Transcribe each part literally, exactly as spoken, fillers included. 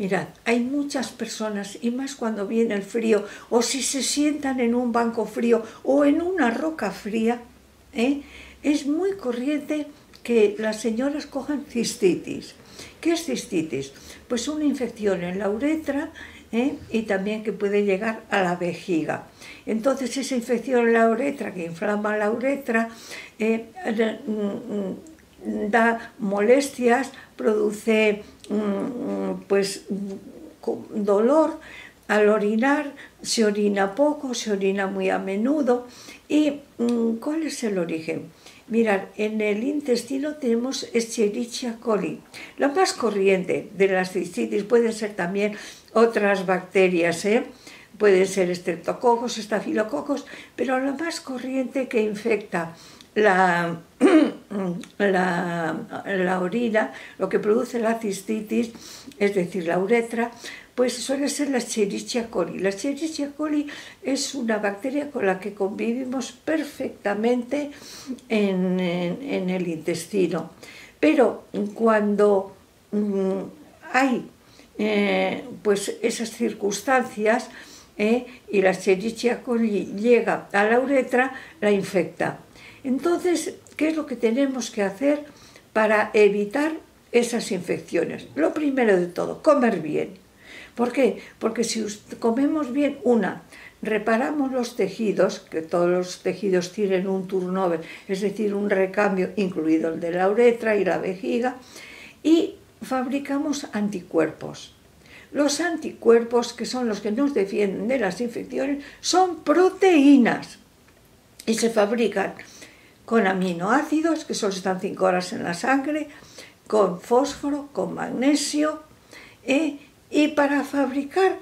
Mirad, hay muchas personas, y más cuando viene el frío, o si se sientan en un banco frío o en una roca fría, ¿eh? Es muy corriente que las señoras cojan cistitis. ¿Qué es cistitis? Pues una infección en la uretra, ¿eh? Y también que puede llegar a la vejiga. Entonces esa infección en la uretra, que inflama la uretra, eh, da molestias, produce pues dolor al orinar, se orina poco, se orina muy a menudo. ¿Y cuál es el origen? Mirad, en el intestino tenemos Escherichia coli, la más corriente de las cistitis. Pueden ser también otras bacterias, ¿eh? Pueden ser estreptococos, estafilococos, pero la más corriente que infecta la, la, la orina, lo que produce la cistitis, es decir, la uretra, pues suele ser la Escherichia coli. La Escherichia coli es una bacteria con la que convivimos perfectamente en, en, en el intestino. Pero cuando mmm, hay eh, pues esas circunstancias eh, y la Escherichia coli llega a la uretra, la infecta. Entonces, ¿qué es lo que tenemos que hacer para evitar esas infecciones? Lo primero de todo, comer bien. ¿Por qué? Porque si comemos bien, una, reparamos los tejidos, que todos los tejidos tienen un turnover, es decir, un recambio, incluido el de la uretra y la vejiga, y fabricamos anticuerpos. Los anticuerpos, que son los que nos defienden de las infecciones, son proteínas y se fabrican con aminoácidos, que solo están cinco horas en la sangre, con fósforo, con magnesio, ¿eh? Y para fabricar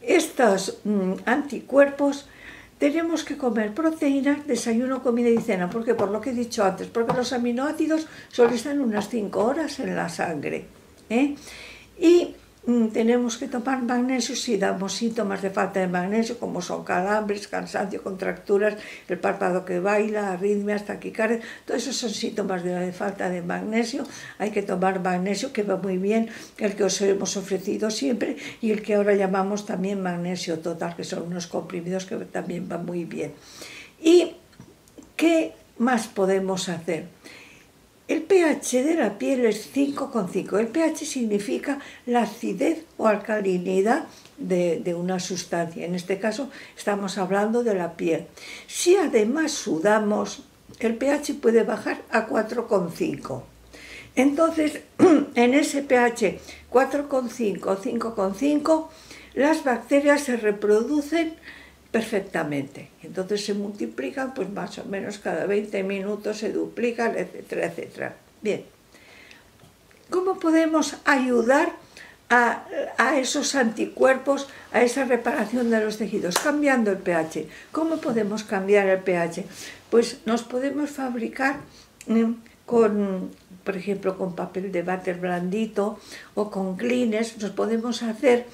estos mmm, anticuerpos tenemos que comer proteínas, desayuno, comida y cena. ¿Por qué? Por lo que he dicho antes, porque los aminoácidos solo están unas cinco horas en la sangre, ¿eh? Y mmm, tenemos que tomar magnesio si damos síntomas de falta de magnesio, como son calambres, cansancio, contracturas, el párpado que baila, arritmias, taquicardia. Todos esos son síntomas de falta de magnesio. Hay que tomar magnesio, que va muy bien, el que os hemos ofrecido siempre y el que ahora llamamos también magnesio total, que son unos comprimidos que también van muy bien. ¿Y qué más podemos hacer? El pH de la piel es cinco coma cinco. El pH significa la acidez o alcalinidad de, de una sustancia. En este caso estamos hablando de la piel. Si además sudamos, el pH puede bajar a cuatro coma cinco. Entonces, en ese pH cuatro coma cinco, cinco coma cinco, las bacterias se reproducen perfectamente. Entonces se multiplican, pues más o menos cada veinte minutos se duplican, etcétera, etcétera. Bien, ¿cómo podemos ayudar a, a esos anticuerpos, a esa reparación de los tejidos? Cambiando el pH. ¿Cómo podemos cambiar el pH? Pues nos podemos fabricar con, por ejemplo, con papel de váter blandito o con clines. Nos podemos hacer,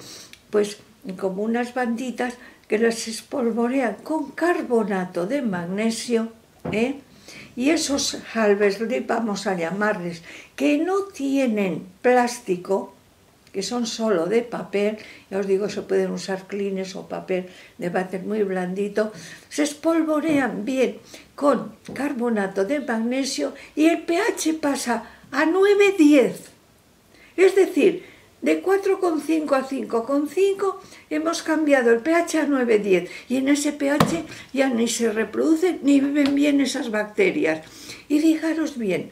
pues, como unas banditas que las espolvorean con carbonato de magnesio, ¿eh? Y esos halberslip, vamos a llamarles, que no tienen plástico, que son solo de papel, ya os digo, se pueden usar clines o papel de váter muy blandito, se espolvorean bien con carbonato de magnesio y el pH pasa a nueve a diez, es decir, de cuatro coma cinco a cinco coma cinco hemos cambiado el pH a nueve a diez y en ese pH ya ni se reproducen ni viven bien esas bacterias. Y fijaros bien,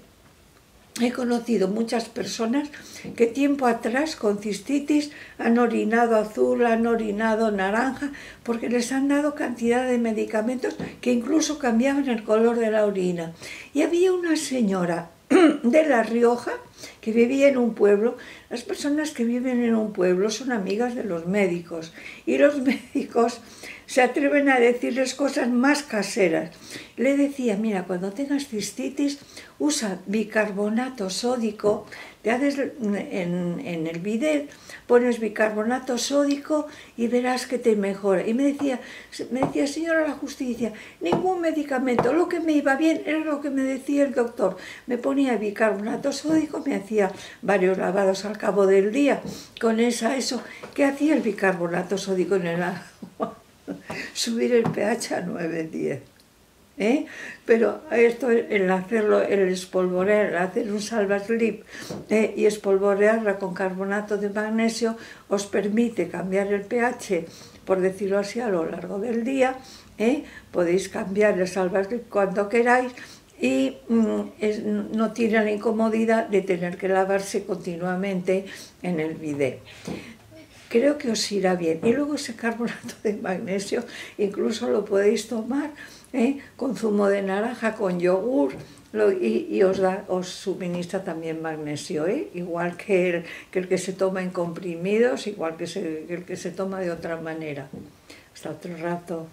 he conocido muchas personas que tiempo atrás con cistitis han orinado azul, han orinado naranja, porque les han dado cantidad de medicamentos que incluso cambiaban el color de la orina. Y había una señora de La Rioja que vivía en un pueblo. Las personas que viven en un pueblo son amigas de los médicos y los médicos se atreven a decirles cosas más caseras. Le decía, mira, cuando tengas cistitis usa bicarbonato sódico, te haces en, en el bidet, pones bicarbonato sódico y verás que te mejora. Y me decía, me decía, señora la justicia, ningún medicamento, lo que me iba bien era lo que me decía el doctor. Me ponía bicarbonato sódico, me hacía varios lavados al cabo del día con esa, eso, que hacía el bicarbonato sódico en el agua, subir el pH a nueve, diez. ¿Eh? Pero esto, el hacerlo, el espolvorear, el hacer un salvaslip ¿eh? y espolvorearla con carbonato de magnesio os permite cambiar el pH, por decirlo así, a lo largo del día. ¿eh? Podéis cambiar el salvaslip cuando queráis y mm, es, no tiene la incomodidad de tener que lavarse continuamente en el bidet. Creo que os irá bien. Y luego ese carbonato de magnesio incluso lo podéis tomar ¿eh? con zumo de naranja, con yogur, lo, y, y os, da, os suministra también magnesio, ¿eh? igual que el, que el que se toma en comprimidos, igual que, se, que el que se toma de otra manera. Hasta otro rato.